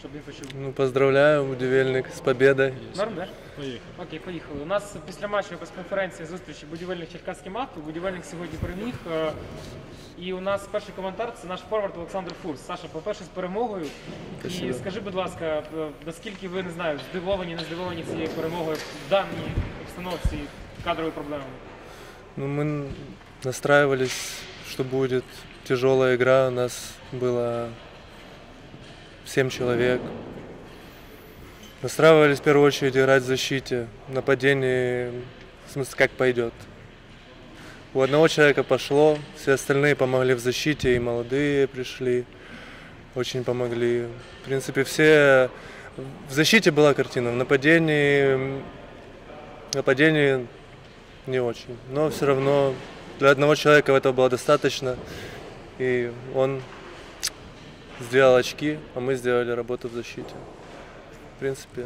щоб він почув. Ну, поздравляю, Будівельник, з победою. Норм, да? Поїхали. Окей, поїхали. У нас після матчу прес-конференції зустрічі Будівельник Черкаські Мавпи. Будівельник сьогодні переміг. І у нас перший коментар – це наш форвард Олександр Фурс. Саша, по-перше, з перемогою. І скажи, будь ласка, наскільки ви, не знаю, здивовані, не здивовані цією перемогою в даній обстановці кадрової проблеми? Ну, ми настраювалися, що буде тяжела гра. У нас було 7 человек. Настраивались в первую очередь играть в защите, в нападении, в смысле, как пойдет. У одного человека пошло, все остальные помогли в защите, и молодые пришли, очень помогли. В принципе, все... В защите была картина, в нападении не очень. Но все равно для одного человека этого было достаточно, и он... Сделал очки, а мы сделали работу в защите. В принципе.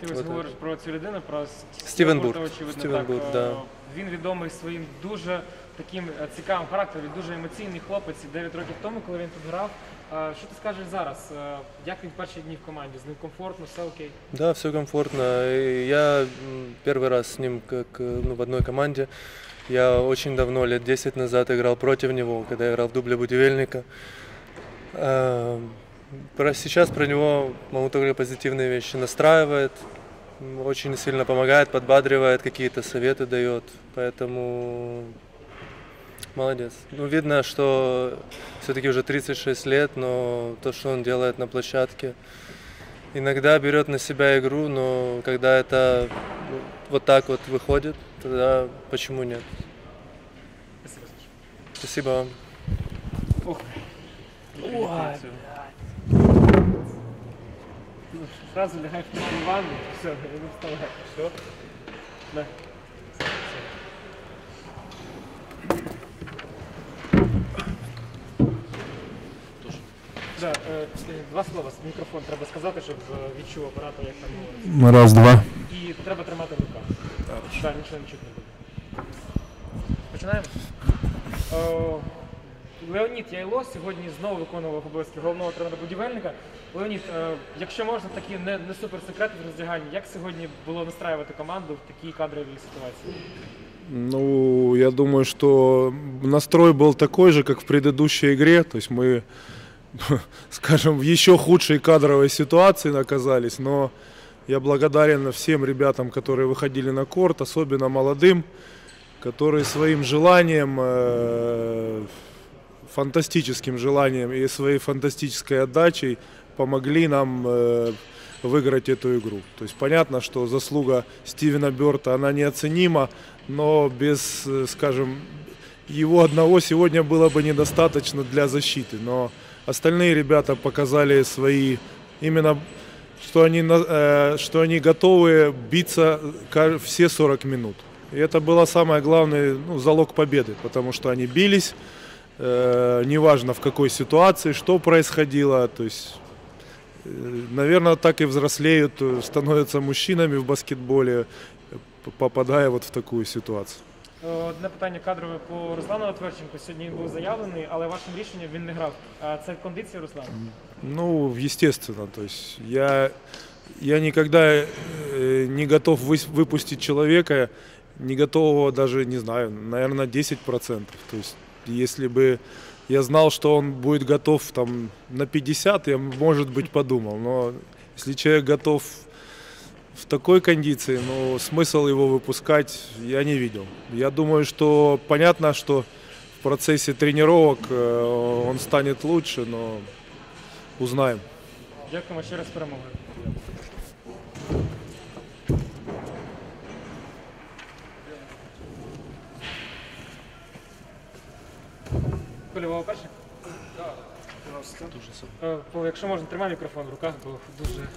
Ти ось говориш про цю людину, про Стивен Бур. Стивен Бур, да. Він відомий своїм дуже таким цікавим характером, дуже емоційний хлопець. 9 років тому, коли він тут грав. Що ти скажеш зараз? Як він перші дні в команді? З ним комфортно, все окей? Да, все комфортно. Я перший раз з ним як, ну, в одній команді. Я дуже давно, лет 10 назад, грав проти нього, коли я грав в дублі Будівельника. Сейчас про него могу только позитивные вещи. Настраивает, очень сильно помогает, подбадривает, какие-то советы дает. Поэтому молодец. Ну, видно, что все-таки уже 36 лет, но то, что он делает на площадке, иногда берет на себя игру, но когда это вот так вот выходит, тогда почему нет? Спасибо. Спасибо вам. Ой, блядь. Ну, сразу лягай в ванну, все, не вставай. Все? Да. Да, два слова з мікрофон треба сказати, щоб відчув оператор, як там говорить. Раз, два. І треба тримати в руках. Так, да, нічого не чутно буде. Починаємо? Леонід Яйло сьогодні знову виконував обов'язки головного тренера Будівельника. Леонід, якщо можна, такі не супер секрети в роздяганні, як сьогодні було настраювати команду в такій кадровій ситуації? Ну, я думаю, что настрой был такой же, как в предыдущей игре. То есть мы, скажем, в еще худшей кадровой ситуации оказались, но я благодарен всем ребятам, которые выходили на корт, особенно молодым, которые своим желанием... фантастическим желанием и своей фантастической отдачей помогли нам выиграть эту игру. То есть понятно, что заслуга Стивена Бёрта, она неоценима, но без, скажем, его одного сегодня было бы недостаточно для защиты. Но остальные ребята показали свои, именно что они готовы биться все 40 минут. И это было самое главное, ну, залог победы, потому что они бились. Неважно в какой ситуации, что происходило, то есть, наверное, так и взрослеют, становятся мужчинами в баскетболе, попадая вот в такую ситуацию. Одне питання кадрове по Руслану Тверченко. Сьогодні він був заявлений, але вашим рішенням він не грав. Це кондиція Руслана? Ну, естественно, то есть я никогда не готов выпустить человека, не готового даже, не знаю, наверное, 10%. То есть, если бы я знал, что он будет готов там, на 50, я, может быть, подумал. Но если человек готов в такой кондиции, ну, смысл его выпускать я не видел. Я думаю, что понятно, что в процессе тренировок он станет лучше, но узнаем. Дякую ще раз перемоги. Кольового перший? Так. Якщо можна, тримай мікрофон в руках, бо дуже звук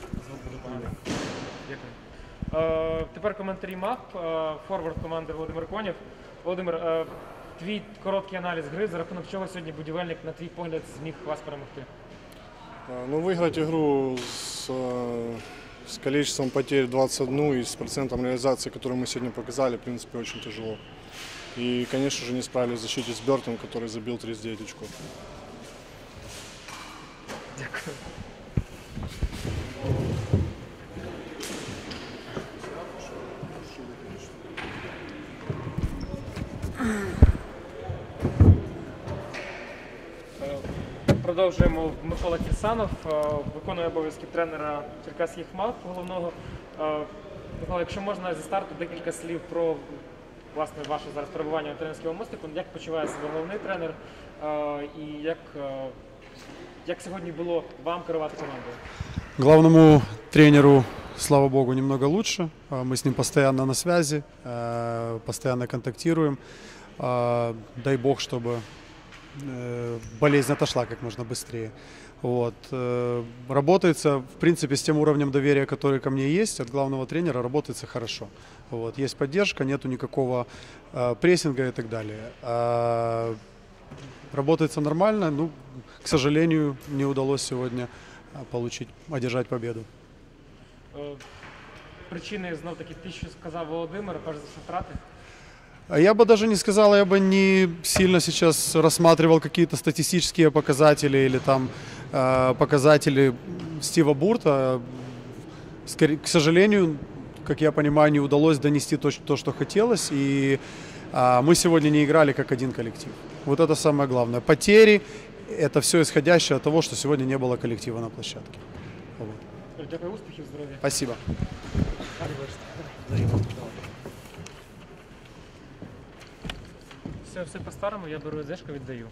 буде поганий. Дякую. Тепер коментарі мав, форвард команди Володимир Конев. Володимир, твій короткий аналіз гри, за рахунок чого сьогодні Будівельник, на твій погляд, зміг вас перемогти? Ну, виграти ігру з кількістю потерь 21 і з процентом реалізації, яку ми сьогодні показали, в принципі, дуже тяжело. И, конечно же, не справились в защите с Бёртом, который забил 39 очков. Дякую. Продовжуємо. Микола Кирсанов виконує обов'язки тренера Черкаських Мавп головного. Микола, якщо можна зі старту декілька слів про власне ваше зараз перебування у тренерському мостику, як почуває себе головний тренер і як сьогодні було вам керувати командою? Главному тренеру, слава богу, немного лучше. Мы с ним постоянно на связи, постоянно контактируем. Дай бог, чтобы болезнь отошла как можно быстрее. Вот. Работается, в принципе, с тем уровнем доверия, который ко мне есть, от главного тренера работается хорошо. Вот. Есть поддержка, нету никакого прессинга и так далее. Работается нормально, ну, к сожалению, не удалось сегодня одержать победу. Причины, знов-таки, те, что сказал Владимир, кажется, втраты? Я бы даже не сказал, я бы не сильно сейчас рассматривал какие-то статистические показатели или там показатели Стива Бурта. К сожалению, как я понимаю, не удалось донести то, что хотелось, и мы сегодня не играли как один коллектив. Вот это самое главное. Потери – это все исходящее от того, что сегодня не было коллектива на площадке. Вот. Дякую, успехи, здоровья. Спасибо. Все по-старому, я беру одежку, віддаю.